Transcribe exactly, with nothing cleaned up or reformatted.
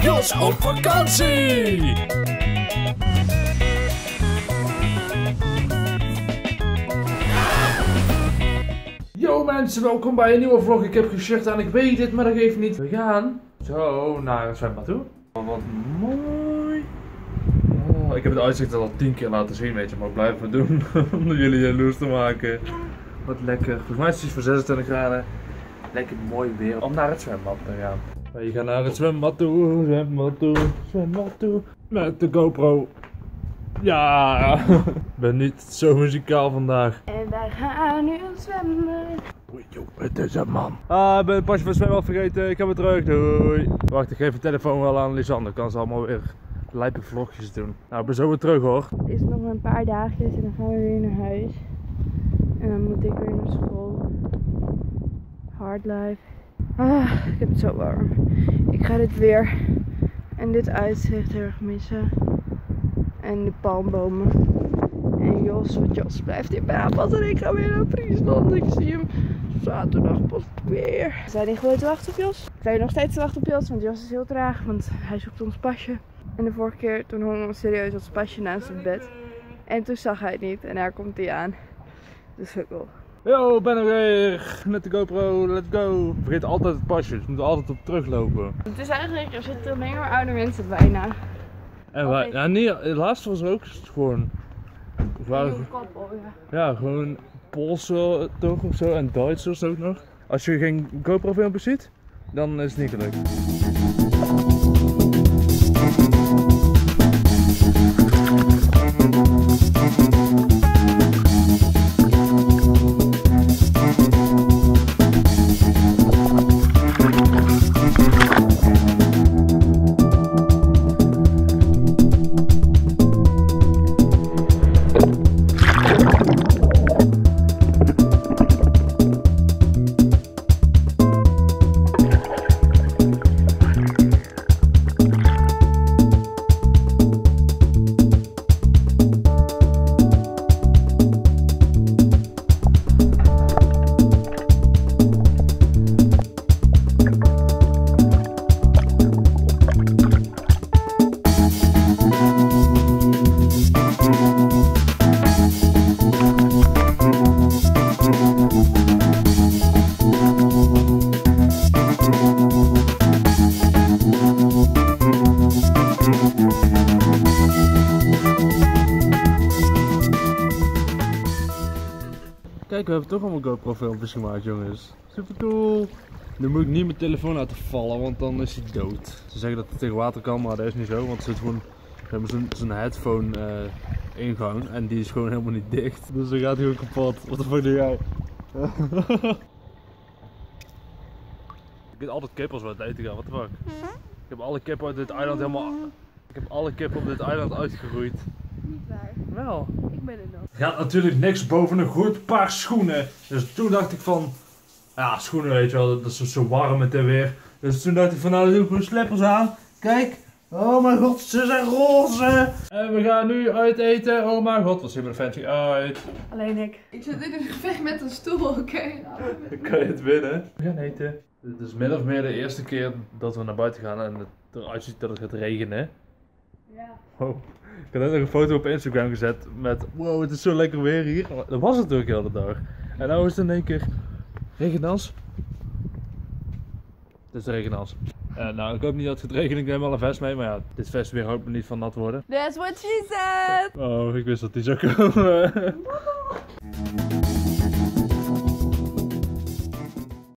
Jos op vakantie! Yo mensen, welkom bij een nieuwe vlog. Ik heb gezegd en ik weet het, maar dat geeft niet. We gaan zo naar het zwembad toe. Oh, wat mooi. Oh, ik heb het uitzicht al tien keer laten zien, weet je, maar ik blijf het doen om jullie jaloers te maken. Wat lekker. Volgens mij is het voor zesentwintig graden. Lekker mooi weer om naar het zwembad te gaan. We gaan naar het zwembad toe, zwembad toe, zwembad toe. Met de GoPro. Ja, ik ben niet zo muzikaal vandaag. En wij gaan nu zwemmen. Oei, joh, het is een man. Ah, ik ben het pasje van het zwembad vergeten. Ik heb het terug, doei. Wacht, ik geef de telefoon wel aan Lisanne. Kan ze allemaal weer lijpe vlogjes doen. Nou, ik ben zo weer terug hoor. Het is nog maar een paar dagjes en dan gaan we weer naar huis. En dan moet ik weer naar school. Hardlife. Ah, ik heb het zo warm. Ik ga dit weer en dit uitzicht heel erg missen. En de palmbomen. En Jos, want Jos blijft in Brabant en ik ga weer naar Friesland. Ik zie hem zaterdag pas weer. We zijn niet gewoon te wachten op Jos. We zijn nog steeds te wachten op Jos, want Jos is heel traag, want hij zoekt ons pasje. En de vorige keer, toen hong ons serieus ons pasje naast het bed. En toen zag hij het niet en daar komt hij aan. De sukkel. Yo, ben er weer met de GoPro, let's go! Ik vergeet altijd het pasje, dus we moeten altijd op teruglopen. Het is eigenlijk, er zitten alleen maar oude mensen bijna. En wij, ja, nee, het laatste was er ook gewoon. Een koppel, ja. Ja, gewoon Poolse toch of zo en Duitsers ook nog. Als je geen GoPro filmpjes ziet, dan is het niet gelukt. Kijk, we hebben toch allemaal GoPro filmpjes gemaakt, jongens. Super cool. Nu moet ik niet mijn telefoon laten vallen, want dan is hij dood. Ze zeggen dat het tegen water kan, maar dat is niet zo. Want er zit gewoon zo'n headphone uh, ingang en die is gewoon helemaal niet dicht. Dus dan gaat hij gewoon kapot. Wat de fuck doe jij? Ik eet altijd kip als we uit eten gaan, wat de fuck. Ik heb alle kip uit dit eiland helemaal... Ik heb alle kip op dit eiland uitgeroeid. Niet waar. Wel. Ik ben er nog. Er gaat natuurlijk niks boven een goed paar schoenen. Dus toen dacht ik van... Ja, schoenen weet je wel, dat is zo warm met en weer. Dus toen dacht ik van, nou dan doe ik gewoon slippers aan. Kijk. Oh mijn god, ze zijn roze. En we gaan nu uit eten. Oh mijn god, wat ziet er fancy uit. Alleen ik. Ik zit in een gevecht met een stoel, oké? Okay? Nou, kan je het winnen? We gaan eten. Het is min of meer de eerste keer dat we naar buiten gaan en het eruit ziet dat het gaat regenen. Ja. Wow. Ik had net nog een foto op Instagram gezet met wow, het is zo lekker weer hier. Dat was het ook heel de dag. En nou is het in één keer regenans. Het is regenans. Uh, nou, ik hoop niet dat het regent. Ik neem wel een vest mee, maar ja, dit vest weer hoopt me niet van nat worden. That's what she said! Oh, ik wist dat die zou komen.